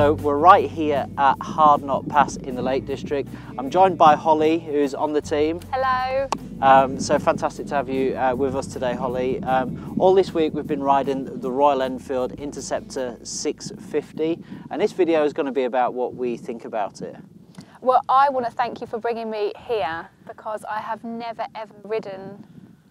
So we're right here at Hardknott Pass in the Lake District. I'm joined by Holly, who's on the team. Hello. So fantastic to have you with us today, Holly. All this week we've been riding the Royal Enfield Interceptor 650, and this video is going to be about what we think about it. Well, I want to thank you for bringing me here, because I have never ever ridden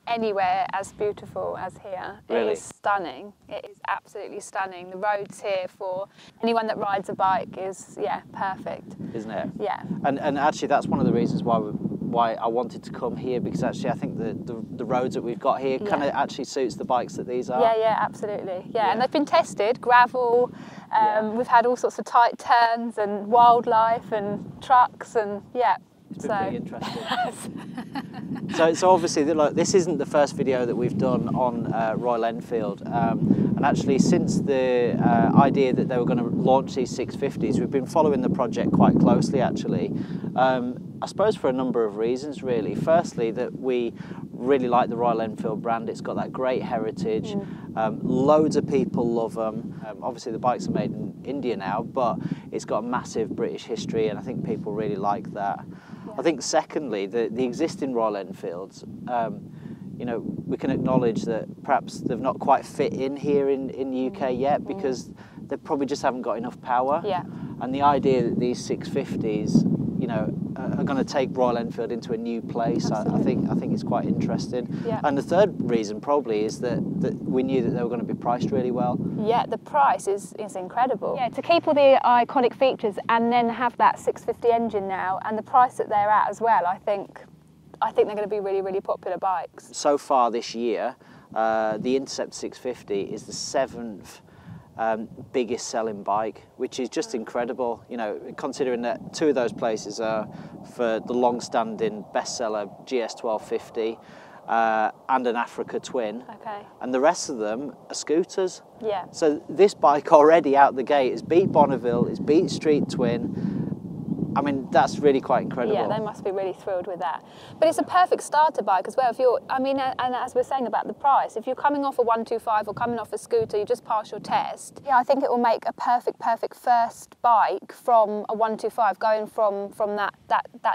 anywhere as beautiful as here. Really? It is stunning. It is absolutely stunning. The roads here for anyone that rides a bike is, yeah, perfect. Isn't it? Yeah. And actually that's one of the reasons why I wanted to come here, because actually I think the roads that we've got here kind of actually suits the bikes that these are. Yeah, yeah, absolutely. Yeah, yeah. And they've been tested, gravel, we've had all sorts of tight turns and wildlife and trucks and yeah. It's been pretty interesting. so obviously, look, this isn't the first video that we've done on Royal Enfield, and actually since the idea that they were going to launch these 650s, we've been following the project quite closely actually. I suppose for a number of reasons really. Firstly, that we really like the Royal Enfield brand. It's got that great heritage, loads of people love them. Obviously the bikes are made in India now, but it's got a massive British history and I think people really like that. Yeah. I think secondly, the existing Royal Enfields, you know, we can acknowledge that perhaps they've not quite fit in here in the UK yet, because they probably just haven't got enough power. Yeah. And the idea that these 650s, you know, are going to take Royal Enfield into a new place, I think it's quite interesting. Yeah. And the third reason probably is that we knew that they were going to be priced really well. Yeah, the price is incredible. Yeah, to keep all the iconic features and then have that 650 engine now, and the price that they're at as well, I think they're going to be really, really popular bikes. So far this year, the Interceptor 650 is the 7th biggest selling bike, which is just incredible, you know, considering that two of those places are for the long-standing bestseller GS 1250 and an Africa Twin. Okay. And the rest of them are scooters. Yeah. So this bike already out the gate has beat Bonneville, it's beat Street Twin. I mean, that's really quite incredible. Yeah, they must be really thrilled with that. But it's a perfect starter bike as well. If you're, I mean, and as we're saying about the price, if you're coming off a 125 or coming off a scooter, you just pass your test. Yeah, I think it will make a perfect first bike from a 125, going from that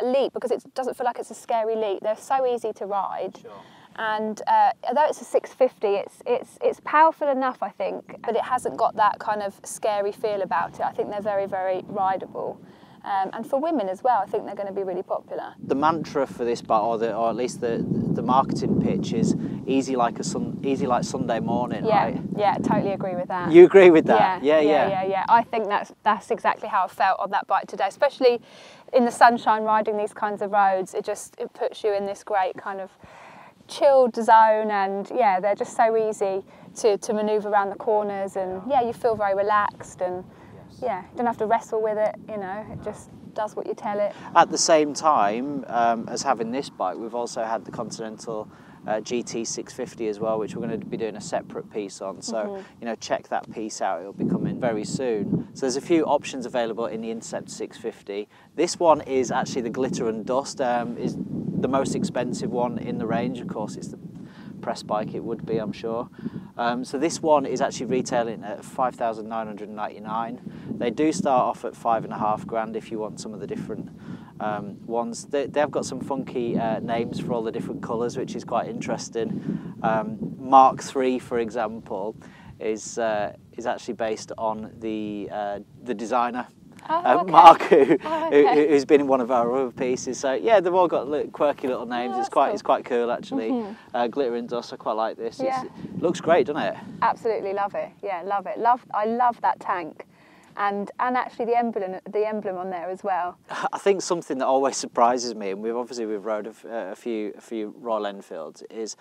leap, because it doesn't feel like it's a scary leap. They're so easy to ride. Sure. And although it's a 650, it's powerful enough, I think, but it hasn't got that kind of scary feel about it. I think they're very, very rideable. And for women as well, I think they're going to be really popular. The mantra for this bike, or at least the marketing pitch, is easy like Sunday morning, yeah, right? Yeah, totally agree with that. You agree with that? Yeah, yeah, yeah. Yeah. I think that's exactly how I felt on that bike today, especially in the sunshine, riding these kinds of roads. It puts you in this great kind of chilled zone, and yeah, they're just so easy to manoeuvre around the corners, and yeah, you feel very relaxed and. Yeah, you don't have to wrestle with it, you know, it just does what you tell it. At the same time as having this bike, we've also had the Continental GT 650 as well, which we're going to be doing a separate piece on, so you know, check that piece out, it'll be coming very soon. So there's a few options available in the Interceptor 650. This one is actually the Glitter Indus, is the most expensive one in the range, of course it's the press bike, it would be, I'm sure. So this one is actually retailing at $5,999. They do start off at £5,500 if you want some of the different ones. They've got some funky names for all the different colours, which is quite interesting. Mark III, for example, is actually based on the designer. Oh, okay. Mark, who's been in one of our other pieces, so yeah, they've all got quirky little names. Oh, it's quite cool actually. Glitter Indus, I quite like this. Yeah. It looks great, doesn't it? Absolutely love it. Yeah, love it. I love that tank, and actually the emblem on there as well. I think something that always surprises me, and we've rode a few Royal Enfields, is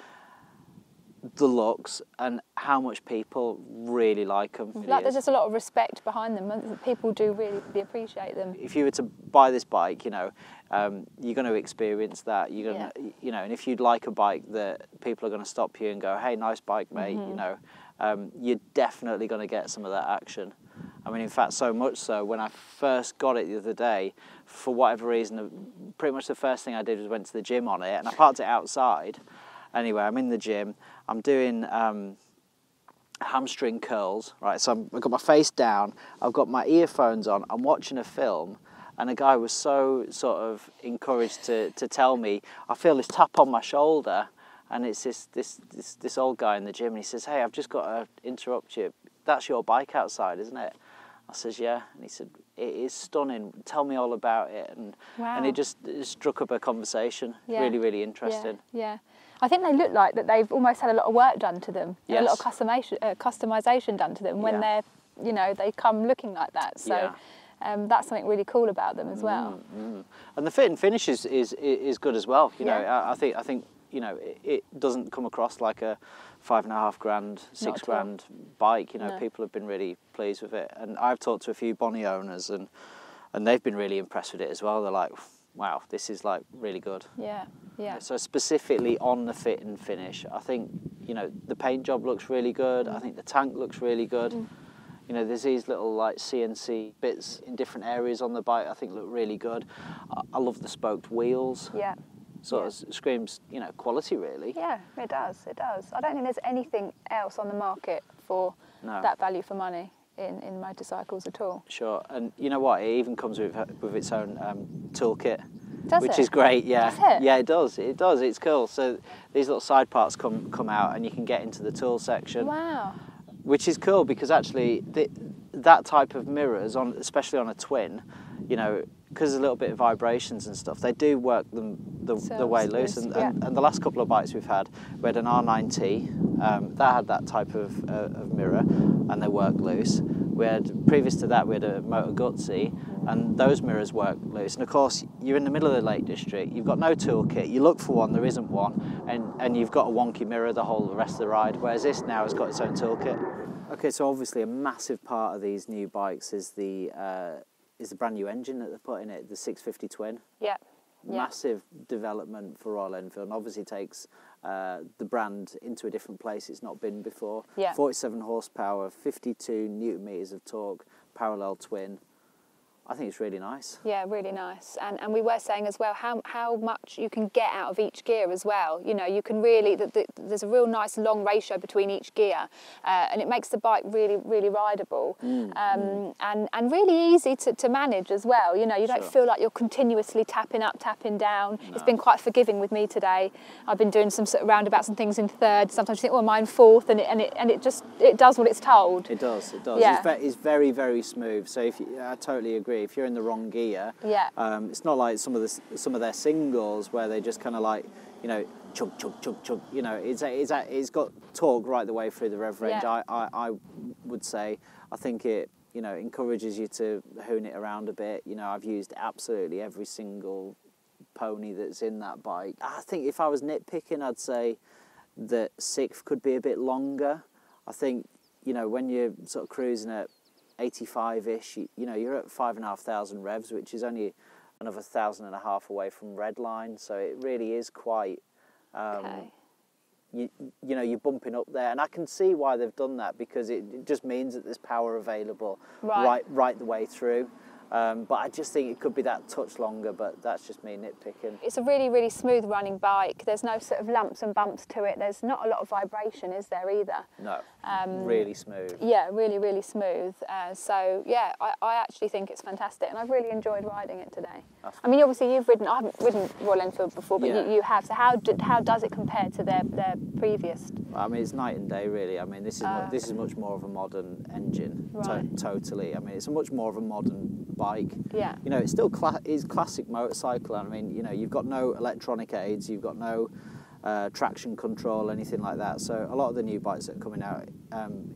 the looks and how much people really like them. Like, there's just a lot of respect behind them. People do really, really appreciate them. If you were to buy this bike, you know, you're going to experience that. You're going to, you know, and if you'd like a bike that people are going to stop you and go, "Hey, nice bike, mate," you know, you're definitely going to get some of that action. I mean, in fact, so much so, when I first got it the other day, for whatever reason, pretty much the first thing I did was went to the gym on it, and I parked it outside. Anyway, I'm in the gym. I'm doing hamstring curls, right? So I've got my face down, I've got my earphones on, I'm watching a film, and a guy was so sort of encouraged to tell me, I feel this tap on my shoulder, and it's this old guy in the gym, and he says, hey, I've just got to interrupt you. That's your bike outside, isn't it? I says, yeah. And he said, it is stunning. Tell me all about it. And wow. And it just struck up a conversation. Yeah. Really, really interesting. Yeah. I think they look like that they've almost had a lot of work done to them. Yes. And a lot of customization done to them when they're, you know, they come looking like that. So. Yeah. That's something really cool about them as well. And the fit and finish is good as well. You know, I think you know it doesn't come across like a £5,500, £6,000 bike. You know, people have been really pleased with it, and I've talked to a few Bonnie owners, and they've been really impressed with it as well. They're like, wow, this is like really good. Yeah. So specifically on the fit and finish, I think you know the paint job looks really good. I think the tank looks really good. You know, there's these little like CNC bits in different areas on the bike I think look really good. I love the spoked wheels. Yeah. Sort of screams, you know, quality really. Yeah, it does, it does. I don't think there's anything else on the market for that value for money in motorcycles at all. Sure, and you know what, it even comes with its own toolkit. Which is great, yeah. Does it? Yeah, it does. It does. It's cool. So these little side parts come out and you can get into the tool section. Wow. Which is cool because actually that type of mirrors, especially on a twin, you know, because there's a little bit of vibrations and stuff, they do work them the way loose. And the last couple of bikes we've had, we had an R9T that had that type of mirror, and they work loose. We had, previous to that, we had a Moto Guzzi, and those mirrors work loose. And of course, you're in the middle of the Lake District, you've got no toolkit, you look for one, there isn't one, and you've got a wonky mirror the rest of the ride, whereas this now has got its own toolkit. Okay, so obviously a massive part of these new bikes is the brand new engine that they put in it, the 650 Twin. Yeah. Massive development for Royal Enfield, and obviously takes the brand into a different place it's not been before. Yeah. 47 horsepower, 52 newton meters of torque, parallel twin. I think it's really nice. Yeah, really nice. And we were saying as well how much you can get out of each gear as well. You know, you can really, there's a real nice long ratio between each gear, and it makes the bike really, really rideable and really easy to manage as well. You know, you don't feel like you're continuously tapping up, tapping down. No. It's been quite forgiving with me today. I've been doing some sort of roundabouts and things in third. Sometimes you think, well, mine fourth, and it just does what it's told. It does. It does. Yeah. It's very, very smooth. So I totally agree. If you're in the wrong gear, it's not like some of their singles where they just kind of like, you know, chug chug chug chug. You know, it's got torque right the way through the rev range. Yeah. I would say I think it, you know, encourages you to hone it around a bit. You know, I've used absolutely every single pony that's in that bike. I think if I was nitpicking, I'd say that sixth could be a bit longer. I think, you know, when you're sort of cruising at 85-ish, you know, you're at 5,500 revs, which is only another 1,500 away from red line, so it really is quite, you know, you're bumping up there, and I can see why they've done that, because it just means that there's power available right the way through. But I just think it could be that touch longer, but that's just me nitpicking. It's a really, really smooth running bike. There's no sort of lumps and bumps to it. There's not a lot of vibration, is there, either? No, really smooth. Yeah, really, really smooth. So, yeah, I actually think it's fantastic, and I've really enjoyed riding it today. I mean, obviously, you've ridden, I haven't ridden Royal Enfield before, but you have. So how does it compare to their previous? I mean, it's night and day, really. I mean, this is much more of a modern engine, totally. I mean, it's much more of a modern bike. Yeah. You know, it's still classic motorcycle. I mean, you know, you've got no electronic aids, you've got no traction control, anything like that. So a lot of the new bikes that are coming out,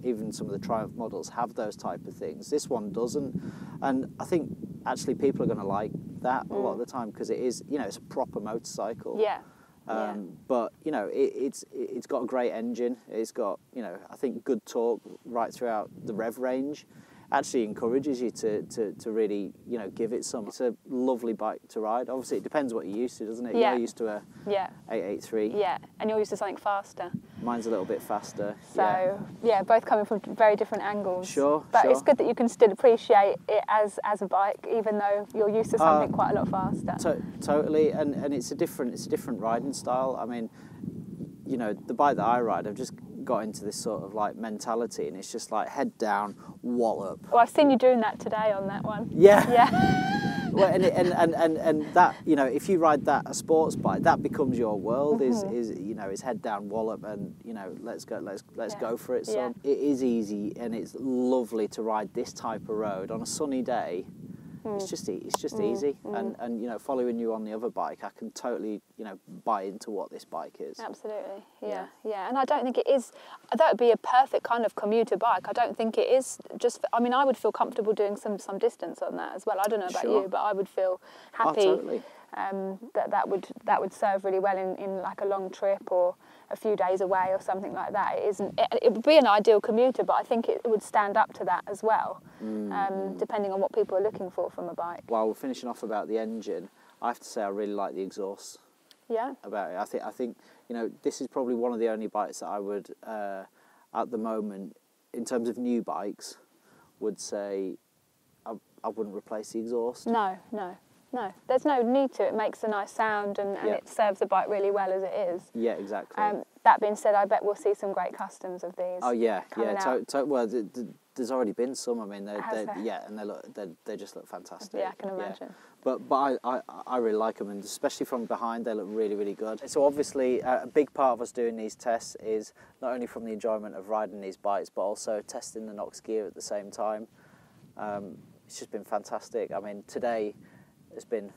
even some of the Triumph models, have those type of things. This one doesn't, and I think actually people are going to like that a lot of the time, because it is, you know, it's a proper motorcycle. Yeah. But you know, it's got a great engine. It's got, you know, I think good torque right throughout the rev range. Actually encourages you to really, you know, give it some. It's a lovely bike to ride. Obviously, it depends what you're used to, doesn't it? Yeah. You're used to a 883. Yeah, and you're used to something faster. Mine's a little bit faster. So, yeah both coming from very different angles. Sure, But it's good that you can still appreciate it as a bike, even though you're used to something quite a lot faster. Totally, and it's a different riding style. I mean, you know, the bike that I ride, I've just got into this sort of like mentality, and it's just like head down, wallop. Well, I've seen you doing that today on that one. Yeah. Yeah. Well, and that, you know, if you ride that a sports bike, that becomes your world. Mm-hmm. Is you know, is head down, wallop, and you know, let's yeah. go for it, son. Yeah. It is easy, and it's lovely to ride this type of road on a sunny day. It's just easy, and you know, following you on the other bike, I can totally, you know, buy into what this bike is. Absolutely, yeah. And I don't think it is. That would be a perfect kind of commuter bike. I don't think it is. Just, I mean, I would feel comfortable doing some distance on that as well. I don't know about sure. you, but I would feel happy. Oh, totally. That would serve really well in like a long trip or a few days away or something like that. It would be an ideal commuter, but I think it would stand up to that as well, depending on what people are looking for from a bike. While we're finishing off about the engine, I have to say I really like the exhaust. Yeah. About it, I think you know, this is probably one of the only bikes that I would at the moment, in terms of new bikes, would say I wouldn't replace the exhaust. No, there's no need to. It makes a nice sound and it serves the bike really well as it is. Yeah, exactly. That being said, I bet we'll see some great customs of these. Oh yeah, well, there's already been some. I mean, and they just look fantastic. Yeah, I can imagine. Yeah. But I really like them, and especially from behind, they look really, really good. So obviously, a big part of us doing these tests is not only from the enjoyment of riding these bikes, but also testing the Knox gear at the same time. It's just been fantastic. I mean, today. It's been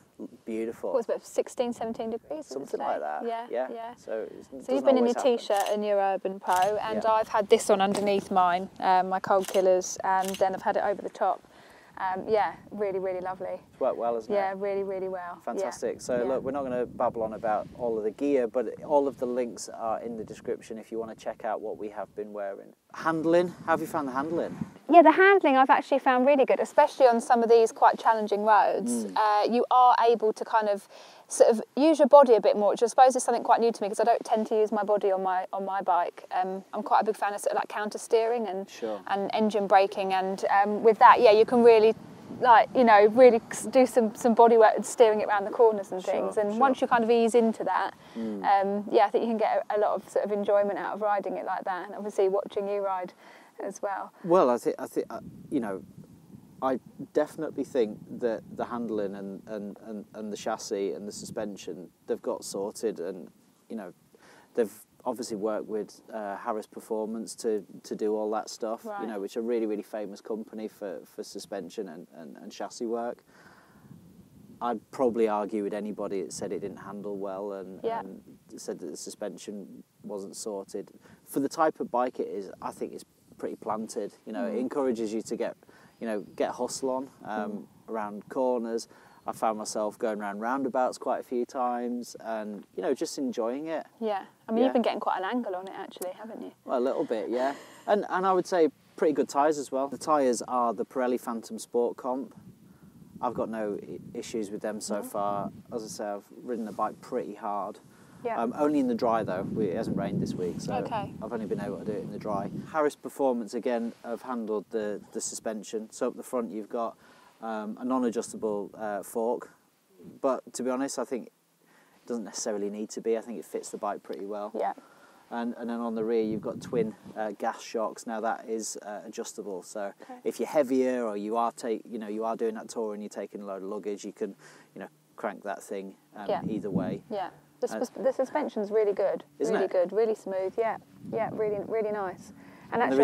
beautiful. It was about 16, 17 degrees. Something like that. Yeah. So you've been in your t-shirt and your Urban Po, and I've had this on underneath mine, my cold killers, and then I've had it over the top. Yeah, really, really lovely. It's worked well, hasn't it? Yeah, really, really well. Fantastic. Yeah. So look, we're not going to babble on about all of the gear, but all of the links are in the description if you want to check out what we have been wearing. Handling, how have you found the handling? Yeah, the handling I've actually found really good, especially on some of these quite challenging roads. You are able to kind of sort of use your body a bit more, which I suppose is something quite new to me because I don't tend to use my body on my bike. I'm quite a big fan of sort of like counter steering and engine braking, and with that, yeah, you can really really do some body work and steering it around the corners and things. Once you kind of ease into that, yeah, I think you can get a lot of sort of enjoyment out of riding it like that, and obviously watching you ride as well. Well, I think you know, I definitely think that the handling and the chassis and the suspension, they've got sorted, and you know, they've obviously worked with Harris Performance to do all that stuff, you know, which are really, really famous company for suspension and chassis work. I'd probably argue with anybody that said it didn't handle well and said that the suspension wasn't sorted. For the type of bike it is, I think it's pretty planted. You know, it encourages you to get hustle on around corners. I found myself going around roundabouts quite a few times, and you know, just enjoying it. Yeah, I mean, you've been getting quite an angle on it actually, haven't you? Well, a little bit, yeah. And I would say pretty good tyres as well. The tyres are the Pirelli Phantom Sport Comp. I've got no issues with them so far. As I say, I've ridden the bike pretty hard. Yeah. Only in the dry though. It hasn't rained this week, so I've only been able to do it in the dry. Harris Performance again have handled the suspension. So up the front you've got a non-adjustable fork, but to be honest, I think it doesn't necessarily need to be. I think it fits the bike pretty well. Yeah. And then on the rear you've got twin gas shocks. Now that is adjustable, so if you're heavier or you are doing that tour and you're taking a load of luggage, you can crank that thing either way. Yeah. The suspension's really good, really smooth, yeah, really, really nice. And actually,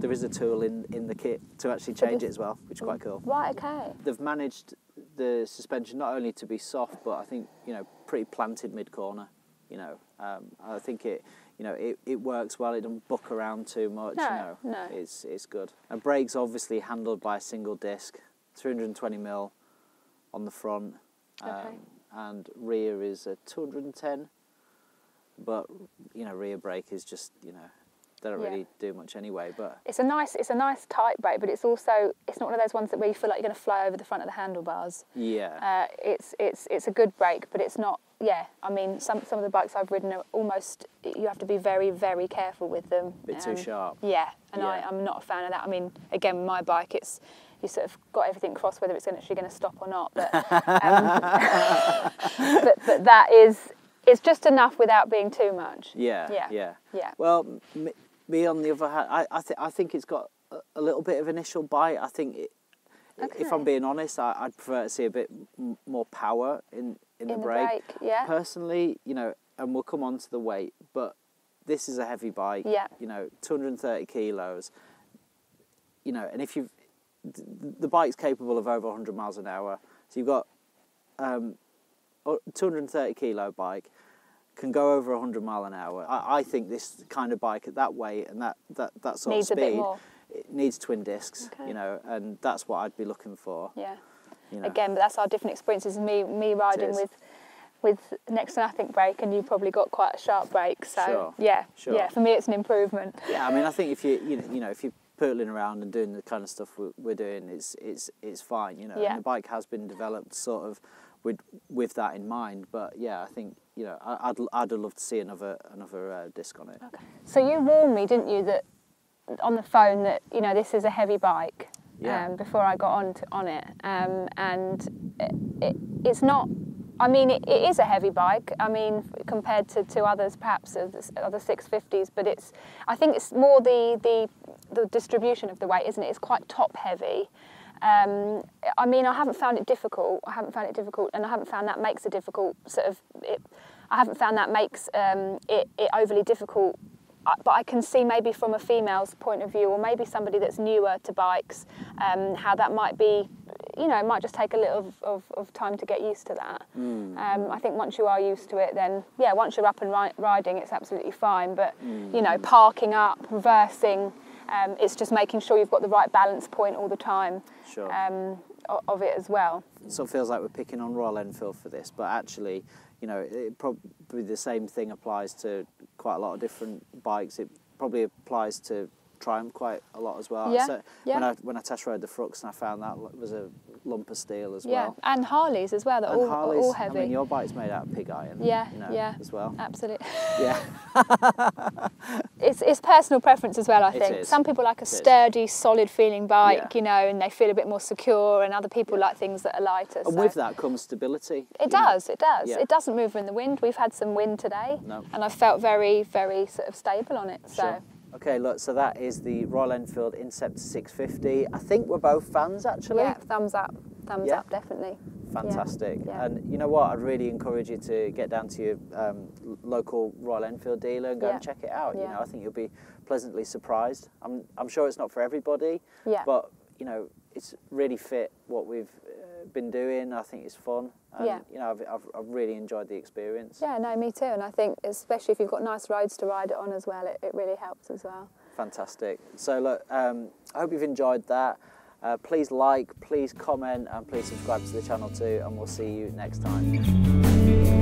there is a tool in the kit to actually change it as well, which is quite cool. Right, okay. They've managed the suspension not only to be soft, but I think pretty planted mid corner. I think it works well. It doesn't buck around too much. No. It's good. And brakes obviously handled by a single disc, 320mm on the front. And rear is a 210, but rear brake is just they don't really do much anyway. But it's a nice tight brake, but it's not one of those ones that where you feel like you're going to fly over the front of the handlebars. Yeah, it's a good brake, but it's not. Yeah, I mean some of the bikes I've ridden are almost, you have to be very, very careful with them. A bit too sharp. Yeah, and I'm not a fan of that. I mean, again, with my bike it's. You sort of got everything crossed whether it's actually going to stop or not, but that is, it's just enough without being too much. Yeah. Well, Me, on the other hand, I think it's got a little bit of initial bite. I think, if I'm being honest, I'd prefer to see a bit more power in the brake. Yeah. Personally, you know, and we'll come on to the weight, but this is a heavy bike. Yeah. You know, 230 kilos. You know, and if you've... The bike's capable of over 100 miles an hour. So you've got a 230 kilo bike, can go over 100 mile an hour. I think this kind of bike at that weight and that sort of speed... Needs a bit more. It needs twin discs, you know, and that's what I'd be looking for. Yeah. You know. Again, but that's our different experiences. Me riding with next to nothing brake, and you probably got quite a sharp brake. So yeah, for me it's an improvement. Yeah, I mean, I think if you know if you're pootling around and doing the kind of stuff we're doing, it's fine. You know, and the bike has been developed sort of with that in mind. But yeah, I think, you know, I'd love to see another disc on it. Okay. So you warned me, didn't you, that on the phone, that, you know, this is a heavy bike. Yeah. Before I got on it, and it's not. I mean, it is a heavy bike. I mean, compared to others, perhaps other 650s, but it's. I think it's more the distribution of the weight, isn't it? It's quite top heavy. I mean, I haven't found it difficult. And I haven't found that makes a difficult sort of. I haven't found that makes it overly difficult. But I can see, maybe from a female's point of view, or maybe somebody that's newer to bikes, how that might be, you know, it might just take a little of time to get used to that. Mm. I think once you are used to it, then, yeah, once you're up and riding, it's absolutely fine. But, you know, parking up, reversing, it's just making sure you've got the right balance point all the time of it as well. So it feels like we're picking on Royal Enfield for this, but actually, you know, it probably the same thing applies to quite a lot of different bikes. It probably applies to Triumph quite a lot as well. Yeah, so yeah. When I test rode the Fruxton, I found that was a lump of steel as well. Yeah, and Harleys as well. They're all heavy. I mean, your bike's made out of pig iron. Yeah, you know, as well. Absolutely. Yeah. it's personal preference as well, I think. Some people like a sturdy, solid feeling bike, you know, and they feel a bit more secure, and other people like things that are lighter. And with that comes stability. It does. Yeah. It doesn't move in the wind. We've had some wind today, and I felt very, very sort of stable on it. So. Sure. Okay, look, so that is the Royal Enfield Interceptor 650. I think we're both fans, actually. Yeah, thumbs up, definitely. Fantastic. Yeah. And you know what? I'd really encourage you to get down to your local Royal Enfield dealer and go and check it out. Yeah. You know, I think you'll be pleasantly surprised. I'm sure it's not for everybody, but, you know, it's really fit what we've been doing. I think it's fun, and you know, I've really enjoyed the experience. Yeah, no, me too. And I think, especially if you've got nice roads to ride it on as well, it really helps as well. Fantastic. So look, I hope you've enjoyed that. Please like, please comment, and please subscribe to the channel too, and we'll see you next time.